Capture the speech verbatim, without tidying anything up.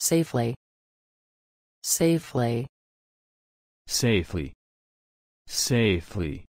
safely, safely, safely, safely,